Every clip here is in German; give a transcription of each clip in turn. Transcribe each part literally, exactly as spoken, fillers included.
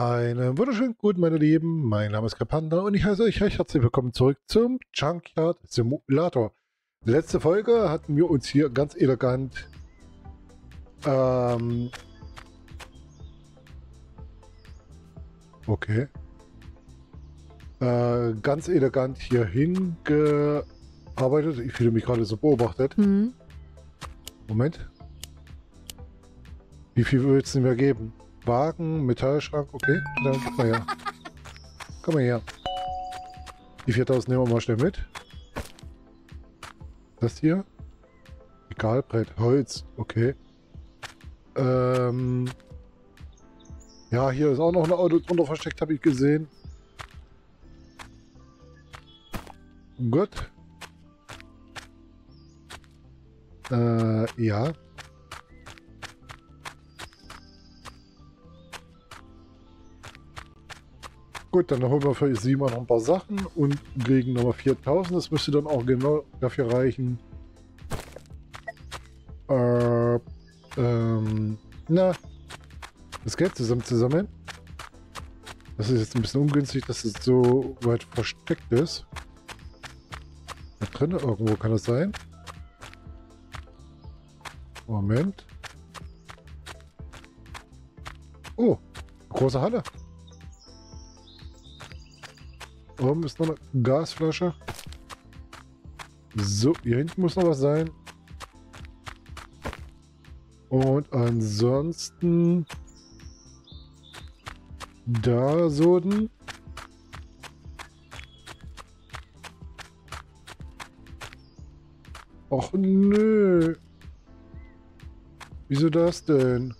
Einen wunderschönen guten, meine Lieben. Mein Name ist Panda und ich heiße euch recht herzlich willkommen zurück zum Junkyard Simulator. Letzte Folge hatten wir uns hier ganz elegant ähm okay äh, ganz elegant hier hingearbeitet. Ich fühle mich gerade so beobachtet. Mhm. Moment. Wie viel willst du mir geben? Wagen, Metallschrank, okay, dann komm mal her. Komm mal her. Die viertausend nehmen wir mal schnell mit. Das hier? Regalbrett, Holz, okay. Ähm ja, hier ist auch noch ein Auto drunter versteckt, habe ich gesehen. Gut. Äh, ja. Gut, dann holen wir für sieben noch ein paar Sachen und kriegen nochmal viertausend. Das müsste dann auch genau dafür reichen. Äh, ähm, na, das Geld zusammen zusammen. Das ist jetzt ein bisschen ungünstig, dass es so weit versteckt ist. Da drin irgendwo kann das sein. Moment. Oh, große Halle. Oben ist noch eine Gasflasche. So, hier hinten muss noch was sein. Und ansonsten... Da soden. Och nö. Wieso das denn?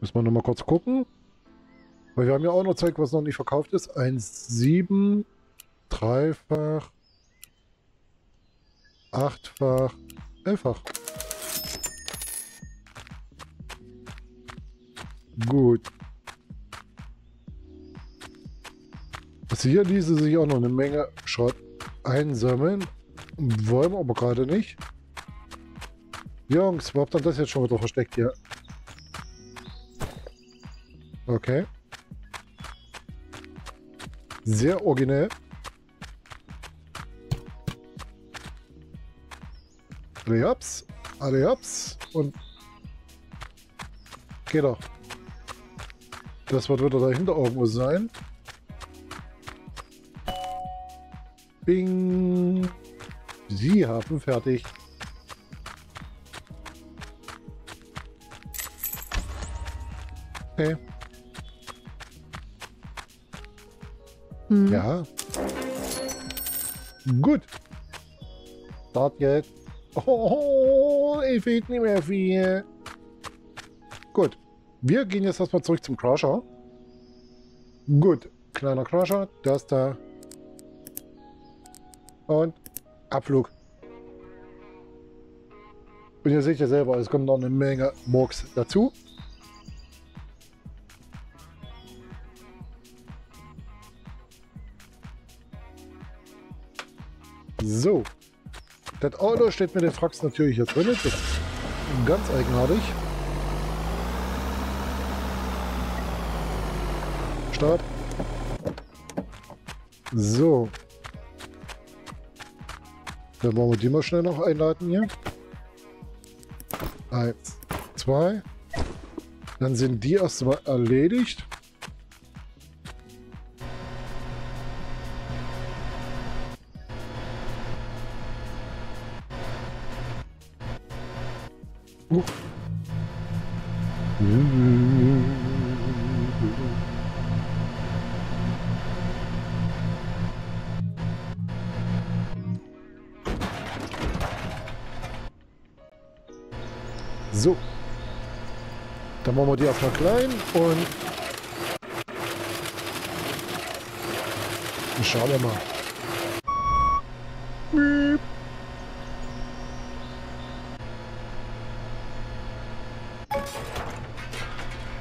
Müssen wir nochmal kurz gucken. Weil wir haben ja auch noch Zeug, was noch nicht verkauft ist. eins Komma sieben, dreifach, achtfach, elffach. Gut. Also hier ließe sich auch noch eine Menge Schrott einsammeln. Wollen wir aber gerade nicht. Jungs, wo habt ihr das jetzt schon wieder versteckt hier? Okay. Sehr originell. Alle hops, alle hops und geht doch. Das wird wieder dahinter irgendwo sein. Bing. Sie haben fertig. Okay. Hm. Ja. Gut. Start jetzt. Oh, ich fehlt nicht mehr viel. Gut. Wir gehen jetzt erstmal zurück zum Crusher. Gut. Kleiner Crusher. Das da. Und Abflug. Und ihr seht ja selber, es kommt noch eine Menge Murks dazu. So, das Auto steht mit den Fracks natürlich jetzt drin, das ist ganz eigenartig. Start. So. Dann wollen wir die mal schnell noch einladen hier. Eins, zwei. Dann sind die erstmal erledigt. Uh. So, dann machen wir die erstmal klein und schauen wir mal. Miep.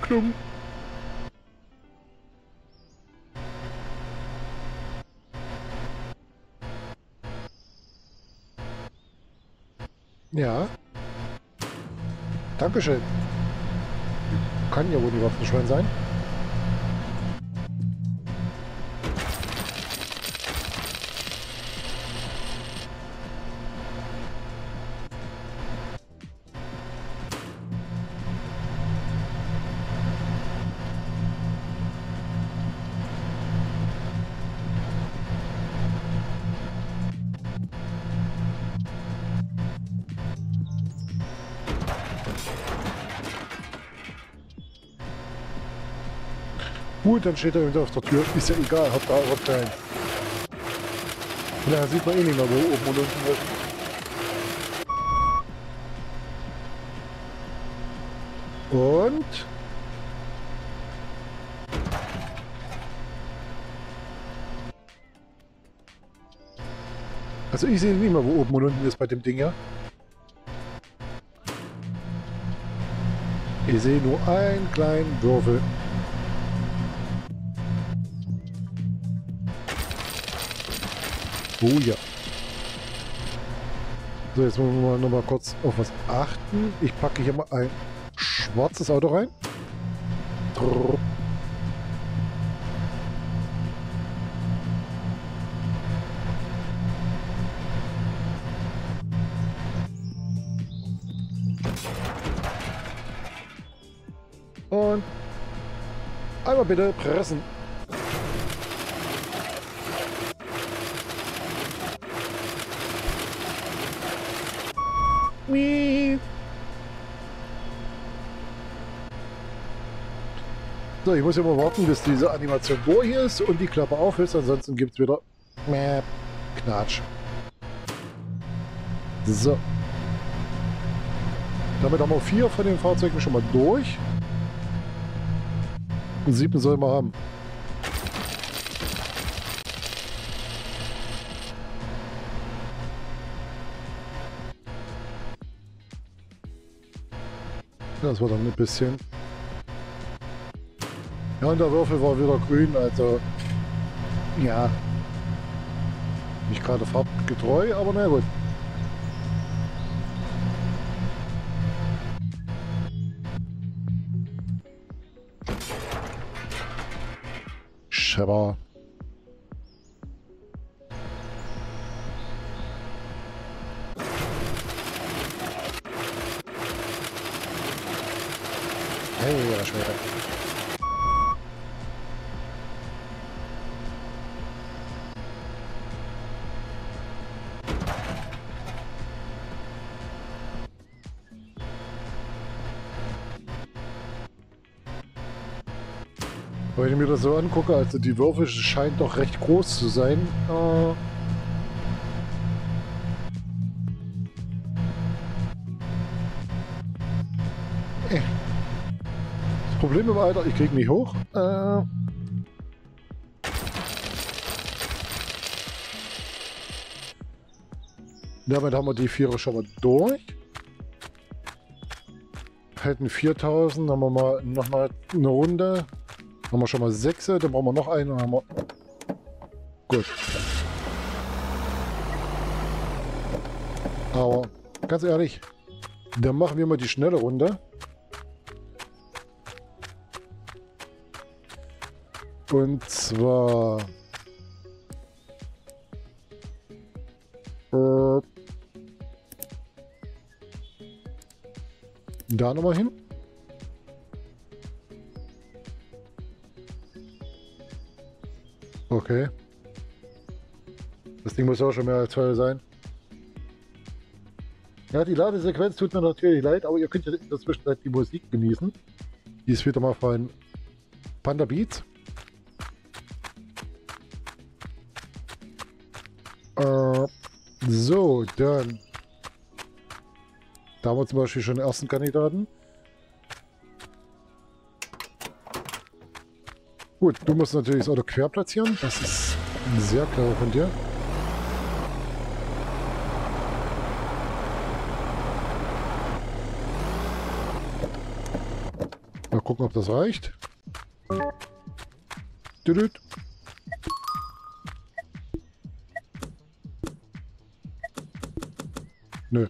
Klum. Ja. Dankeschön. Kann ja wohl die Waffenschwein sein. Gut, dann steht er wieder auf der Tür. Ist ja egal, habt ihr auch was rein. Vielleicht sieht man eh nicht mehr, wo oben und unten wird. Und? Also ich sehe nicht mehr, wo oben und unten ist bei dem Ding, ja? Ich sehe nur einen kleinen Würfel. Oh ja. So, jetzt wollen wir noch mal kurz auf was achten. Ich packe hier mal ein schwarzes Auto rein. Und einmal bitte pressen. So, ich muss immer warten, bis diese Animation durch ist und die Klappe auf ist, ansonsten gibt es wieder Knatsch. So. Damit haben wir vier von den Fahrzeugen schon mal durch. Und sieben sollen wir haben. Das war dann ein bisschen. Ja, und der Würfel war wieder grün, also ja, nicht gerade farbgetreu, aber na gut. Schepper. Hey, ja, schwerer. Wenn ich mir das so angucke, also die Würfel scheint doch recht groß zu sein. Äh Das Problem im Alter, ich krieg nicht hoch. Äh Damit haben wir die Vierer schon mal durch. Hätten viertausend, haben wir mal noch mal eine Runde. Haben wir schon mal sechs, dann brauchen wir noch einen und haben wir... Gut. Aber ganz ehrlich, dann machen wir mal die schnelle Runde. Und zwar... Äh, da nochmal hin. Okay. Das Ding muss auch schon mehr als voll sein. Ja, die Ladesequenz tut mir natürlich leid, aber ihr könnt ja in der Zwischenzeit die Musik genießen. Die ist wieder mal von Panda Beats. Äh, so, dann. Da haben wir zum Beispiel schon den ersten Kandidaten. Gut, du musst natürlich das Auto quer platzieren. Das ist sehr clever von dir. Mal gucken, ob das reicht. Düdüt. Nö.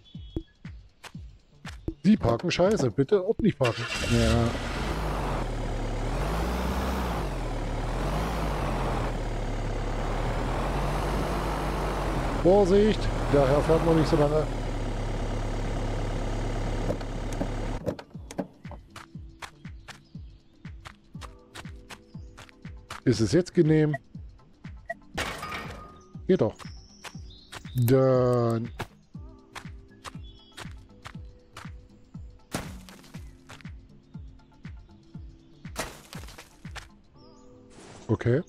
Die parken scheiße. Bitte ordentlich parken. Ja. Vorsicht, daher fährt man nicht so lange. Ist es jetzt genehm? Geht doch. Dann... Okay.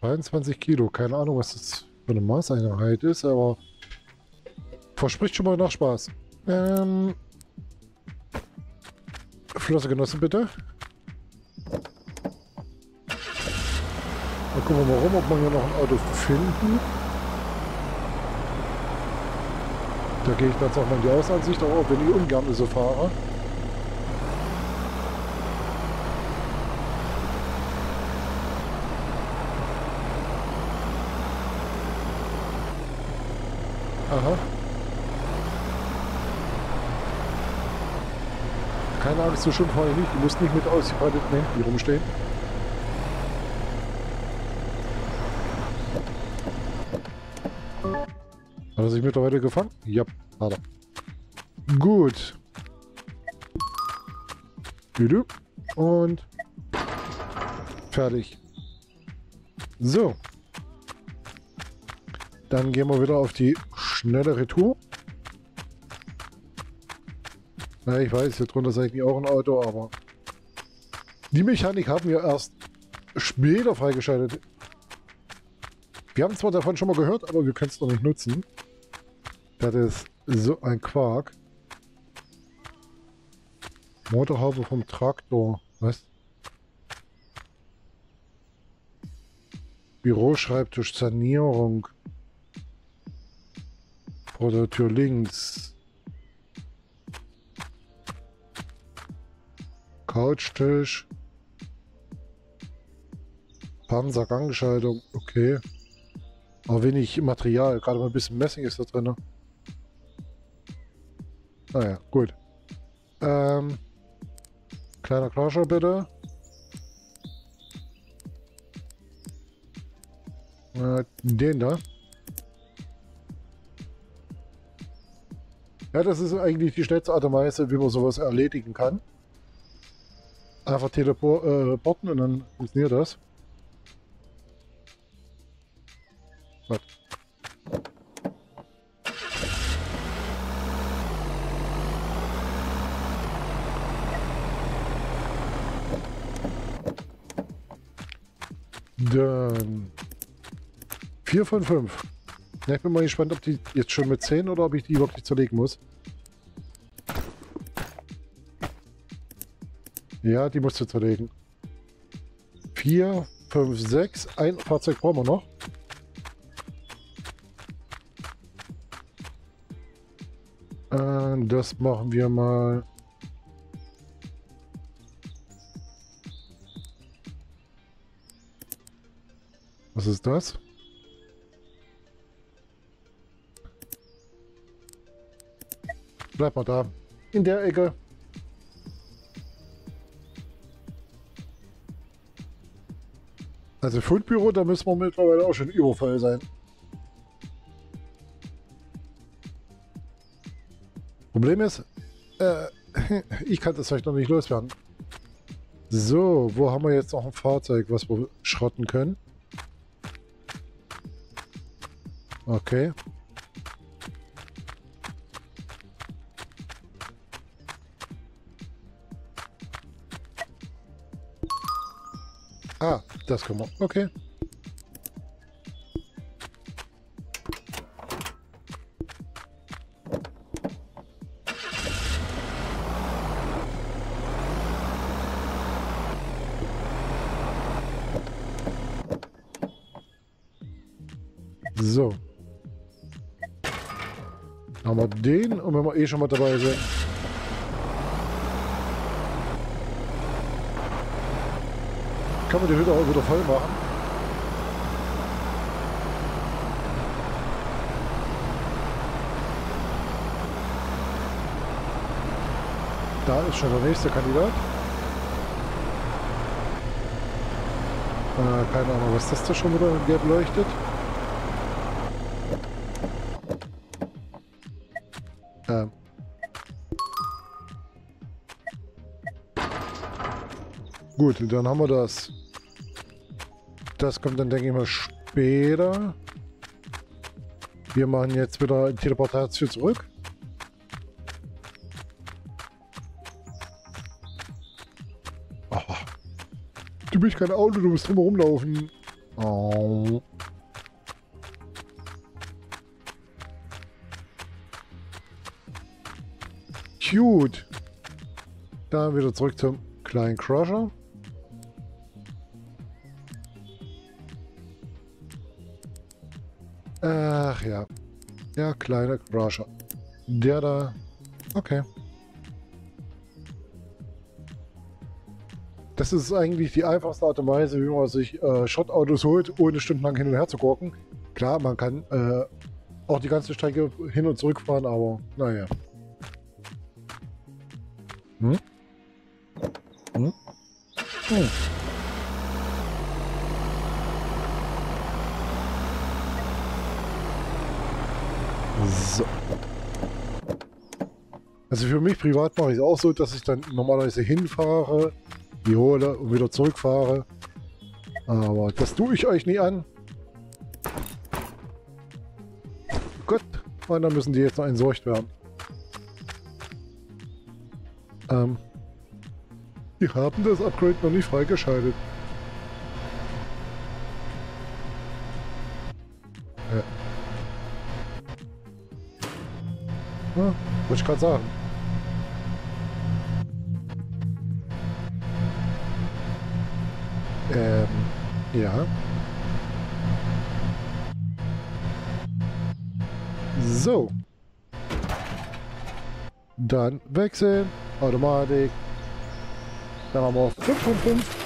zweiundzwanzig Kilo. Keine Ahnung, was das für eine Maßeinheit ist, aber verspricht schon mal nach Spaß. Ähm... Flosse genossen, bitte. Dann gucken wir mal rum, ob wir hier noch ein Auto finden. Da gehe ich dann auch mal in die Außenansicht, auch wenn ich ungern so fahre. Aha. Keine Angst, so schön fahre ich nicht. Du musst nicht mit ausgebreitet nehmen, die rumstehen. Hat er sich mittlerweile gefangen? Ja, hat er. Gut. Und fertig. So. Dann gehen wir wieder auf die schnellere Tour. Na, ich weiß, hier drunter ist eigentlich auch ein Auto, aber die Mechanik haben wir erst später freigeschaltet. Wir haben zwar davon schon mal gehört, aber wir können es noch nicht nutzen. Das ist so ein Quark. Motorhaube vom Traktor. Was? Büroschreibtisch, Sanierung. Vordertür links. Couchtisch. Panzergangschaltung. Okay. Aber wenig Material, gerade mal ein bisschen Messing ist da drin. Naja, gut. Ähm, kleiner Klatscher bitte. Äh, den da. Ja, das ist eigentlich die schnellste Art und Weise, wie man sowas erledigen kann. Einfach teleporten äh, und dann funktioniert das. Dann vier von fünf. Ja, ich bin mal gespannt, ob die jetzt schon mit zehn oder ob ich die wirklich zerlegen muss. Ja, die musst du zerlegen. vier, fünf, sechs. Ein Fahrzeug brauchen wir noch. Das machen wir mal. Was ist das? Bleib mal da. In der Ecke. Also Fundbüro, da müssen wir mittlerweile auch schon übervoll sein. Problem ist, äh, ich kann das vielleicht noch nicht loswerden. So, wo haben wir jetzt noch ein Fahrzeug, was wir schrotten können? Okay. Ah, das können wir. Okay. So. Haben wir den und wenn wir eh schon mal dabei sind. Kann man die Hütte auch wieder voll machen. Da ist schon der nächste Kandidat. Äh, keine Ahnung, was das da schon wieder gelb leuchtet. haben. Gut, dann haben wir das. Das kommt dann, denke ich mal, später. Wir machen jetzt wieder Teleportation zurück. Oh. Du bist kein Auto, du musst drüber rumlaufen. Oh. Cute. Dann wieder zurück zum kleinen Crusher. Ach ja. Der kleine Crusher. Der da. Okay. Das ist eigentlich die einfachste Art und Weise, wie man sich äh, Schrottautos holt, ohne stundenlang hin und her zu gucken. Klar, man kann äh, auch die ganze Strecke hin und zurück fahren, aber naja. Hm? Hm? Hm. So. Also für mich privat mache ich es auch so, dass ich dann normalerweise hinfahre, die hole und wieder zurückfahre. Aber das tue ich euch nie an. Gut, und dann müssen die jetzt noch entsorgt werden. Ähm, die haben das Upgrade noch nicht freigeschaltet. Ja. Ja, wollte ich gerade sagen. Ähm, ja. So. Dann wechseln. Automatik. Dann haben wir auf fünf von fünf.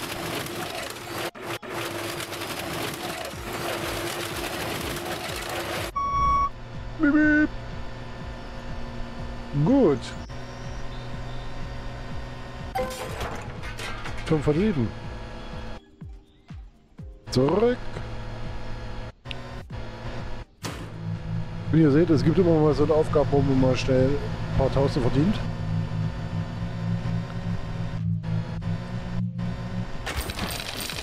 Gut. fünf von sieben. Zurück. Wie ihr seht, es gibt immer mal so eine Aufgabe, wo man mal schnell ein paar Tausend verdient.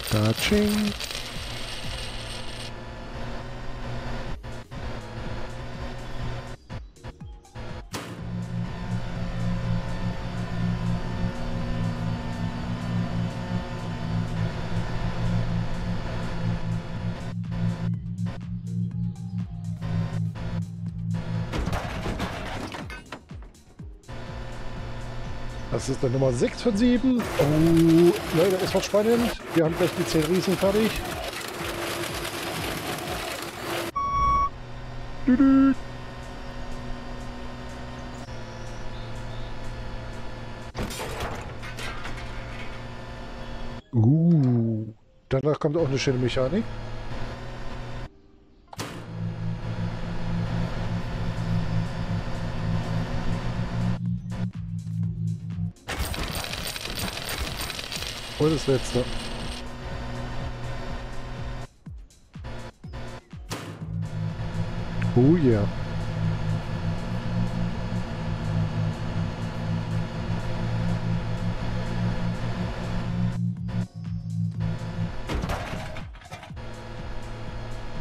Touching. Das ist dann Nummer sechs von sieben. Oh, Leute, es wird spannend. Wir haben gleich die zehn Riesen fertig. Dü-dü. Uh, danach kommt auch eine schöne Mechanik. Das letzte. Oh ja. Yeah.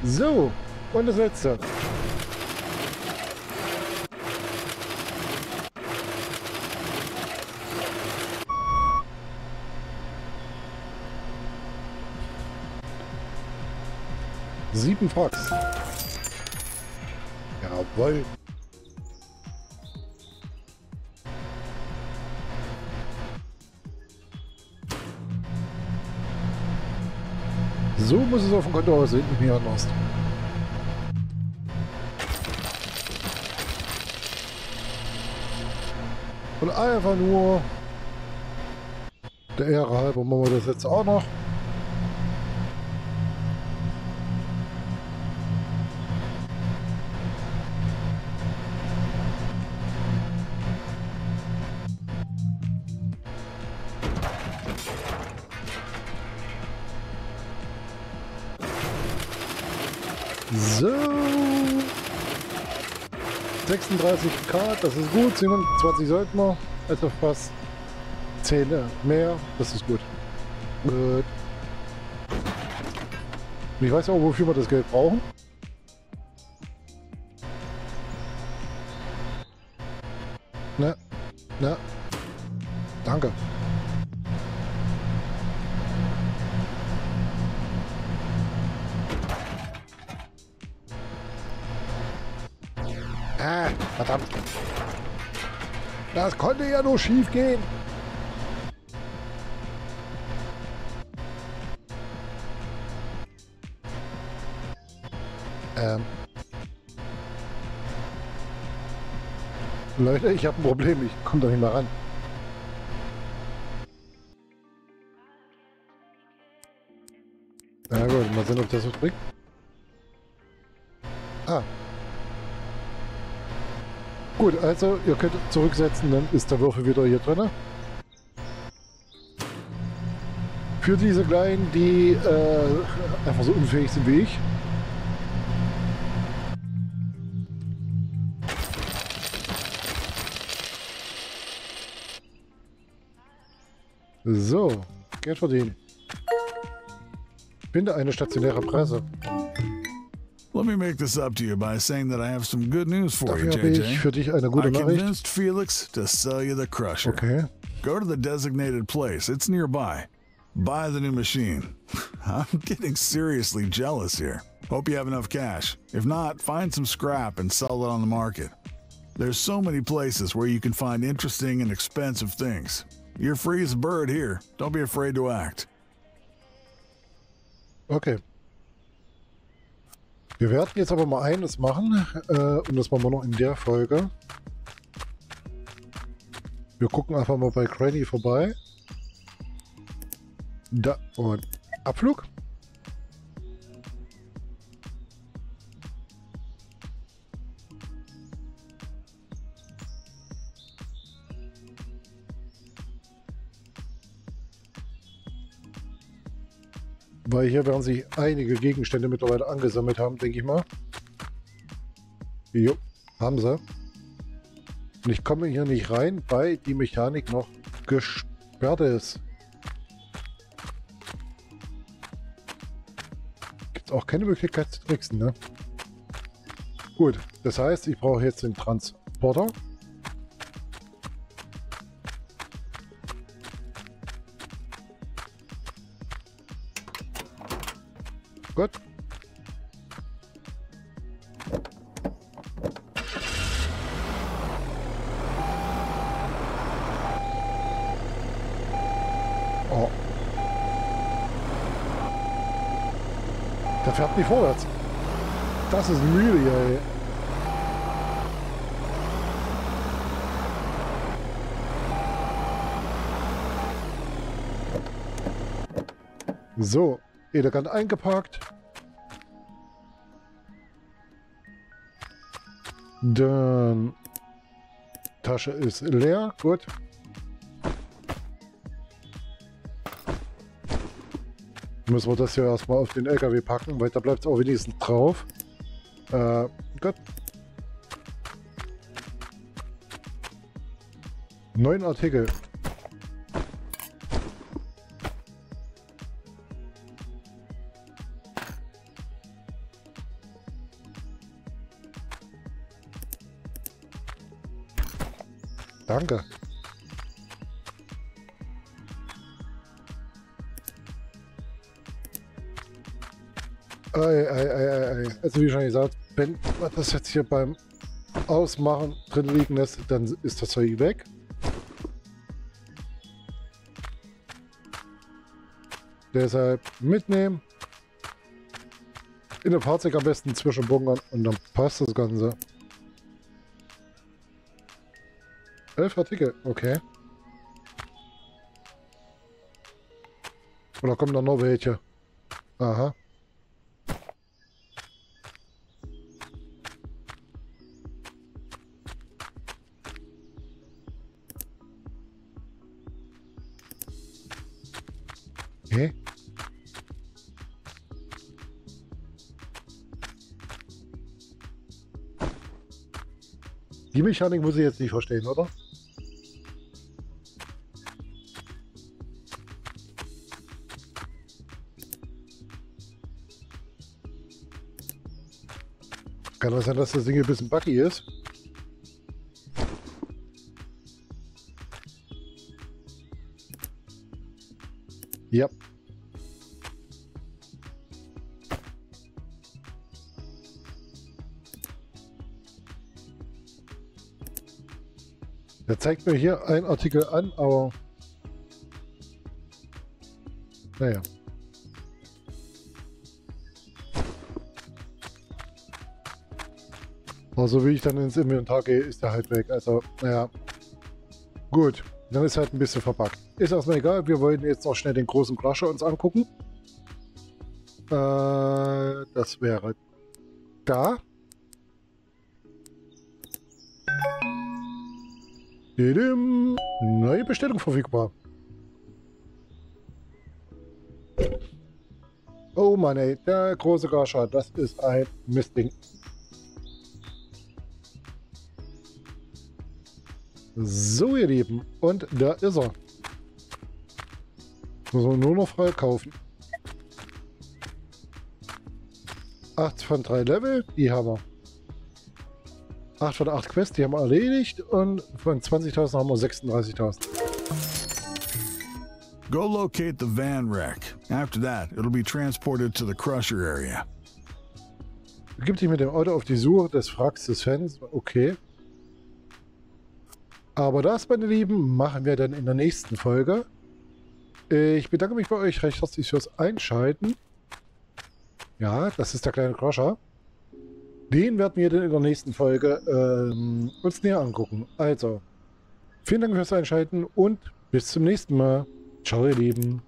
So, und das letzte. Sieben Fox. Jawohl. So muss es auf dem Konto aussehen, nicht mehr anders. Und einfach nur der Ehre halber machen wir das jetzt auch noch. So. sechsunddreißig K, das ist gut, siebenundzwanzig sollten wir, also fast zehn mehr, das ist gut. Gut. Ich weiß auch, wofür wir das Geld brauchen. Ne, ne, danke. Ah, verdammt. Das konnte ja nur schief gehen. Ähm. Leute, ich habe ein Problem. Ich komme da nicht mehr ran. Na gut, mal sehen, ob das was bringt. Ah. Gut, also ihr könnt zurücksetzen, dann ist der Würfel wieder hier drin. Für diese Kleinen, die äh, einfach so unfähig sind wie ich. So, Geld verdienen. Finde eine stationäre Presse. Let me make this up to you by saying that I have some good news for you, J J. I convinced Felix to sell you the crusher. Okay. Go to the designated place. It's nearby. Buy the new machine. I'm getting seriously jealous here. Hope you have enough cash. If not, find some scrap and sell it on the market. There's so many places where you can find interesting and expensive things. You're free as a bird here. Don't be afraid to act. Okay. Wir werden jetzt aber mal eines machen, äh, und das machen wir noch in der Folge. Wir gucken einfach mal bei Cranny vorbei. Da und Abflug. Weil hier werden sich einige Gegenstände mittlerweile angesammelt haben, denke ich mal. Jo, haben sie. Und ich komme hier nicht rein, weil die Mechanik noch gesperrt ist. Gibt es auch keine Möglichkeit zu tricksen, ne? Gut, das heißt, ich brauche jetzt den Transporter. Gut. Oh. Der fährt nicht vorwärts. Das ist müde hier, ey. So. Elegant eingepackt. Dann Tasche ist leer, gut. Müssen wir das hier erstmal auf den L K W packen, weil da bleibt es auch wenigstens drauf. Äh, gut. Neun Artikel. Danke. Ei, ei, ei, ei. Also wie schon gesagt, wenn man das jetzt hier beim Ausmachen drin liegen lässt, dann ist das Zeug weg. Deshalb mitnehmen. In dem Fahrzeug am besten zwischenbunkern und dann passt das Ganze. elf Artikel, okay. Oder kommen da noch welche? Aha. Okay. Die Mechanik muss ich jetzt nicht verstehen, oder? Kann das sein, dass das Ding ein bisschen buggy ist? Ja. Der zeigt mir hier einen Artikel an, aber naja. Also wie ich dann ins Inventar gehe, ist der halt weg. Also naja, gut, dann ist halt ein bisschen verpackt. Ist erstmal egal, wir wollten jetzt noch schnell den großen Crusher uns angucken. Äh, das wäre da. Neue Bestellung verfügbar. Oh Mann ey, der große Crusher, das ist ein Mistding. So ihr Lieben, und da ist er. Muss man nur noch freikaufen. acht von drei Level, die haben wir. acht von acht Quests, die haben wir erledigt. Und von zwanzigtausend haben wir sechsunddreißigtausend. Go locate the van wreck. After that, it'll be transported to the crusher area. Begib dich mit dem Auto auf die Suche des Wracks des Fans. Okay. Aber das, meine Lieben, machen wir dann in der nächsten Folge. Ich bedanke mich bei euch recht herzlich fürs Einschalten. Ja, das ist der kleine Crusher. Den werden wir dann in der nächsten Folge ähm, uns näher angucken. Also, vielen Dank fürs Einschalten und bis zum nächsten Mal. Ciao, ihr Lieben.